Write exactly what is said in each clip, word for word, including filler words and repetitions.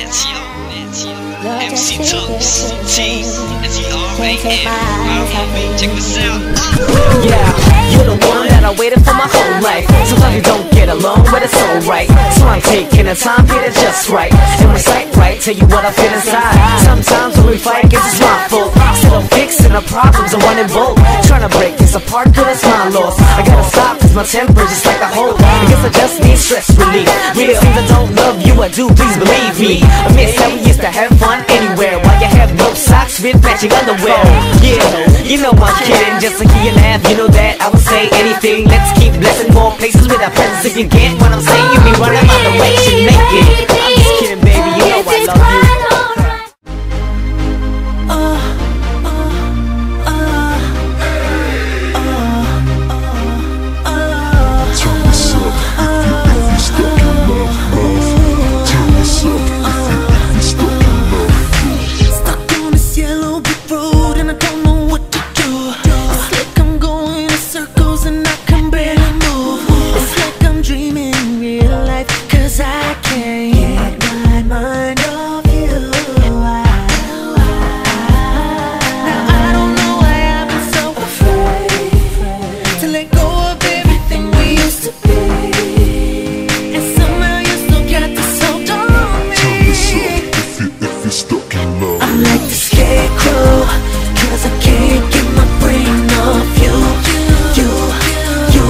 M C Toops, T, S E R A M, check this out. Yeah, you're the one that I waited for my whole life. Sometimes you don't get along, but it's alright. So I'm taking the time, get it just right. And recite right, tell you what I feel inside. Sometimes when we fight, it's just my fault. Still fixing the problems, I'm running bold. Trying to break this apart, cause it's my loss. I gotta stop, cause my temper's just like a hole. I guess I just need stress relief. Really, things I don't love you, I do, please believe me. I miss how we used to have fun anywhere, while you have no socks with matching underwear. Yeah, you know I'm kidding, just a key and a half, you know that I would say anything. Let's keep blessing more places with our presence. If you get what I'm saying, you be running out the way to make it. I'm just kidding, baby, you know I love you. Turn this up, if you, if you stuck in love, love. Turn this up, if you, if you stuck in love, love. Stuck on this yellow brick road and I don't know what to do. It's like I'm going in circles and I can barely move. It's like I'm dreaming real life, cause I can't get my mind off you. Now I don't know why I've been so afraid to let go of everything we used to be. And somehow you still got this hold on me. Turn this up, if you, if you're stuck in love. I'm like the scarecrow, cause I can't get my brain off you. You, you,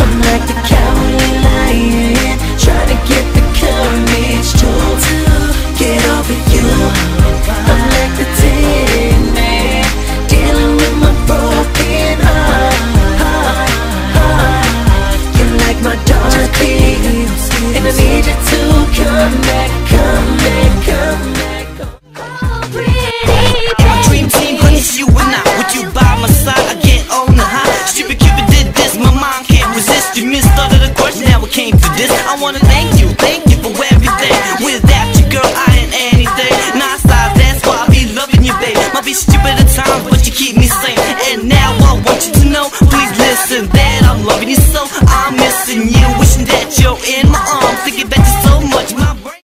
I'm like the cowardly lion, trying to get the courage to get over you. I'm like the tin man, dealing with my broken heart, heart, heart. You're like my Dorothy, and I need you to come back, come back, come back. Oh, pretty My dream team, honey, it's you and I. With you by my side, I get on the high. Stupid Cupid did this, my mind can't resist. You missed all of the question, now it came to this. I wanna thank you, thank you for everything. Without you, girl, I ain't anything. Nah, size, that's why I be loving you, babe. Might be stupid at times, but you keep me sane. And now I want you to know, please listen, that I'm loving you so. I'm missing you, wishing that you're in my arms. Thinking back